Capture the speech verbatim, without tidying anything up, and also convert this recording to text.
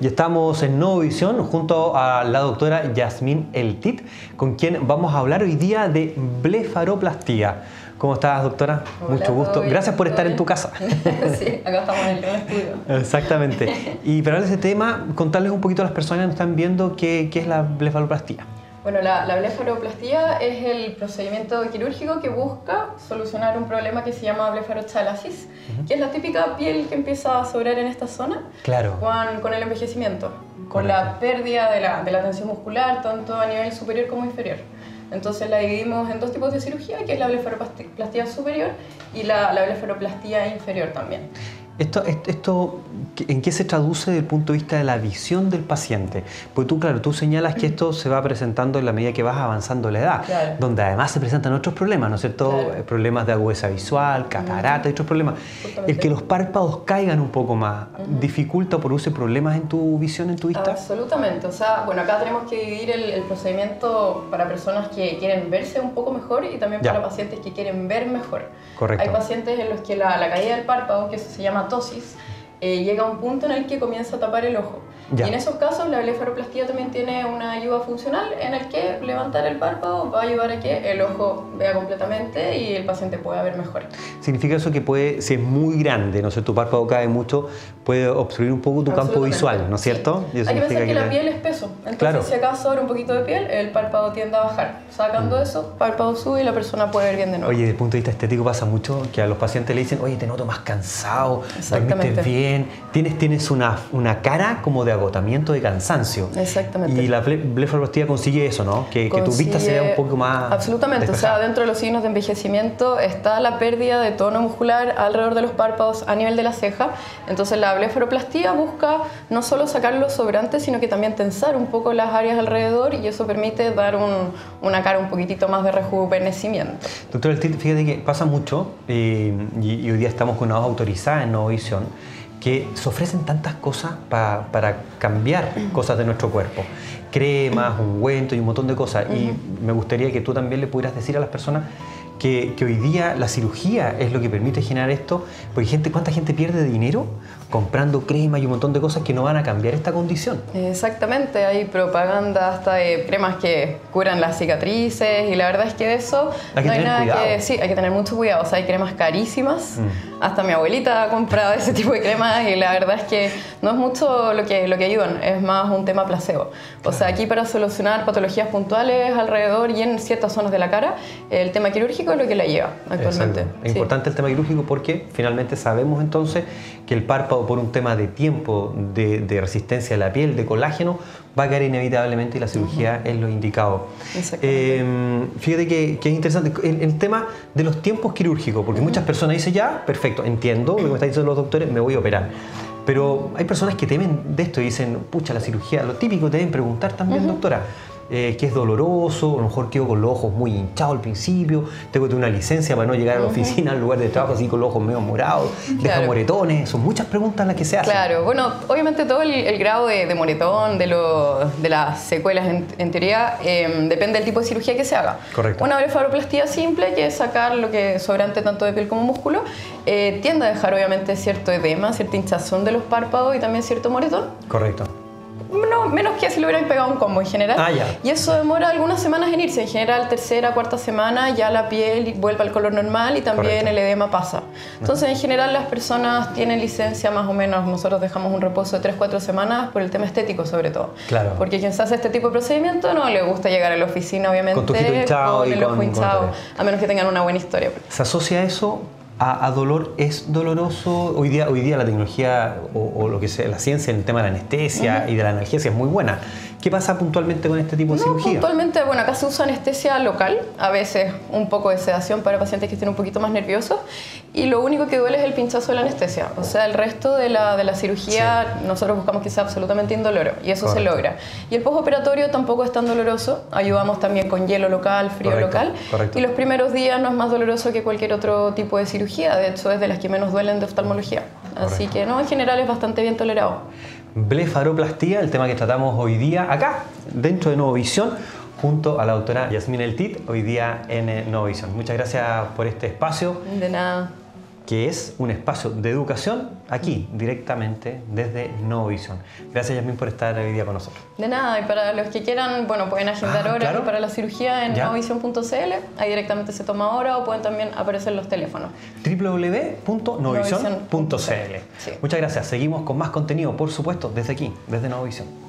Y estamos en Nueva Visión junto a la doctora Yasmin Eltit, con quien vamos a hablar hoy día de blefaroplastía. ¿Cómo estás, doctora? Hola, mucho gusto. Bien, Gracias por estar bien. en tu casa. Sí, acá estamos en el estudio. Exactamente. Y para hablar de ese tema, contarles un poquito a las personas que nos están viendo qué, qué es la blefaroplastía. Bueno, la, la blefaroplastía es el procedimiento quirúrgico que busca solucionar un problema que se llama blefarochalasis, uh-huh. que es la típica piel que empieza a sobrar en esta zona claro. con, con el envejecimiento, Correcto. con la pérdida de la, de la tensión muscular, tanto a nivel superior como inferior. Entonces la dividimos en dos tipos de cirugía, que es la blefaroplastía superior y la, la blefaroplastía inferior también. Esto, esto, ¿en qué se traduce desde el punto de vista de la visión del paciente? Porque tú, claro, tú señalas que esto se va presentando en la medida que vas avanzando la edad, claro. donde además se presentan otros problemas, ¿no es cierto? Claro. Problemas de agudeza visual, catarata, uh-huh. otros problemas. Justamente. El que los párpados caigan un poco más, uh-huh. ¿dificulta o produce problemas en tu visión, en tu vista? Absolutamente. O sea, bueno, acá tenemos que dividir el, el procedimiento para personas que quieren verse un poco mejor y también ya. para pacientes que quieren ver mejor. Correcto. Hay pacientes en los que la, la caída del párpado, que eso se llama Ptosis, eh, llega a un punto en el que comienza a tapar el ojo. Ya. Y en esos casos la blefaroplastía también tiene una ayuda funcional en el que levantar el párpado va a ayudar a que el ojo vea completamente y el paciente pueda ver mejor. ¿Significa eso que puede, si es muy grande, no sé, tu párpado cae mucho, puede obstruir un poco tu campo visual, ¿no es cierto? Sí. Hay que pensar que, que la le... piel es peso, entonces claro. si acá sobra un poquito de piel, el párpado tiende a bajar. Sacando mm. eso, párpado sube y la persona puede ver bien de nuevo. Oye, desde el punto de vista estético pasa mucho que a los pacientes le dicen, oye, te noto más cansado, dormiste bien, tienes, tienes una, una cara como de agotamiento, de cansancio. Exactamente. Y la blefaroplastía consigue eso, ¿no? Que, consigue, que tu vista se vea un poco más... Absolutamente. Despejada. O sea, dentro de los signos de envejecimiento está la pérdida de tono muscular alrededor de los párpados a nivel de la ceja. Entonces la blefaroplastía busca no solo sacar los sobrantes, sino que también tensar un poco las áreas alrededor y eso permite dar un, una cara un poquitito más de rejuvenecimiento. Doctor Eltit, fíjate que pasa mucho eh, y, y hoy día estamos con una voz autorizada en Nueva Visión, que se ofrecen tantas cosas pa, para cambiar cosas de nuestro cuerpo. Cremas, ungüentos y un montón de cosas. Uh-huh. Y me gustaría que tú también le pudieras decir a las personas que, que hoy día la cirugía es lo que permite generar esto, porque gente, ¿cuánta gente pierde dinero comprando cremas y un montón de cosas que no van a cambiar esta condición? Exactamente, hay propaganda hasta de cremas que curan las cicatrices y la verdad es que de eso hay que no hay nada cuidado. que decir, sí, hay que tener mucho cuidado, o sea, hay cremas carísimas, mm. hasta mi abuelita ha comprado ese tipo de cremas y la verdad es que no es mucho lo que, lo que ayudan, es más un tema placebo. Claro. O sea, aquí para solucionar patologías puntuales alrededor y en ciertas zonas de la cara, el tema quirúrgico es lo que la lleva actualmente. Exacto. Es sí. importante el tema quirúrgico porque finalmente sabemos entonces que el párpado por un tema de tiempo, de, de resistencia a la piel, de colágeno, va a caer inevitablemente y la cirugía uh-huh. es lo indicado. Eh, fíjate que, que es interesante el, el tema de los tiempos quirúrgicos, porque uh-huh. muchas personas dicen ya, perfecto, entiendo lo que me están diciendo los doctores, me voy a operar. Pero hay personas que temen de esto y dicen, pucha, la cirugía, lo típico te deben preguntar también, uh-huh. doctora. Eh, que es doloroso, a lo mejor quedo con los ojos muy hinchados al principio, tengo que tener una licencia para no llegar a la oficina, al lugar de trabajo así con los ojos medio morados, claro. deja moretones, son muchas preguntas las que se hacen. Claro, bueno, obviamente todo el, el grado de, de moretón, de, lo, de las secuelas en, en teoría, eh, depende del tipo de cirugía que se haga. Correcto. Una blefaroplastía simple, que es sacar lo que sobrante tanto de piel como músculo, eh, tiende a dejar obviamente cierto edema, cierta hinchazón de los párpados y también cierto moretón. Correcto. No, menos que si le hubieran pegado un combo en general. Ah, ya. Y eso demora algunas semanas en irse. En general, tercera, cuarta semana, ya la piel vuelve al color normal y también Correcto. el edema pasa. Entonces, Ajá. en general, las personas tienen licencia más o menos. Nosotros dejamos un reposo de tres, cuatro semanas por el tema estético, sobre todo. Claro. Porque quien se hace este tipo de procedimiento no le gusta llegar a la oficina, obviamente, con, tu ojito hinchado con el y ojo con, hinchado, con... a menos que tengan una buena historia. ¿Se asocia eso? A, a dolor es doloroso. Hoy día, hoy día la tecnología o, o lo que sea, la ciencia en el tema de la anestesia uh-huh. y de la analgesia es muy buena. ¿Qué pasa puntualmente con este tipo de no, cirugía? Puntualmente, bueno, acá se usa anestesia local, a veces un poco de sedación para pacientes que estén un poquito más nerviosos y lo único que duele es el pinchazo de la anestesia. O sea, el resto de la, de la cirugía sí. nosotros buscamos que sea absolutamente indoloro y eso Correcto. se logra. Y el postoperatorio tampoco es tan doloroso, ayudamos también con hielo local, frío Correcto. local Correcto. y los primeros días no es más doloroso que cualquier otro tipo de cirugía. De hecho, es de las que menos duelen de oftalmología. Correcto. Así que, no, en general es bastante bien tolerado. Blefaroplastía, el tema que tratamos hoy día acá, dentro de Nueva Visión, junto a la doctora Yasmin Eltit, hoy día en Nueva Visión. Muchas gracias por este espacio. De nada. que es un espacio de educación aquí, directamente desde Nueva Visión. Gracias, Yasmin, por estar hoy día con nosotros. De nada, y para los que quieran, bueno, pueden agendar ah, horas claro. para la cirugía en novision punto c l, ahí directamente se toma hora, o pueden también aparecer los teléfonos. w w w punto novision punto c l. Sí. Muchas gracias, seguimos con más contenido, por supuesto, desde aquí, desde Nueva Visión.